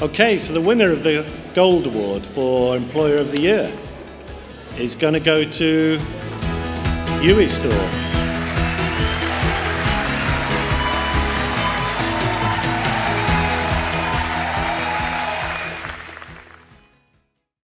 Okay, so the winner of the Gold Award for Employer of the Year is going to go to UiStore.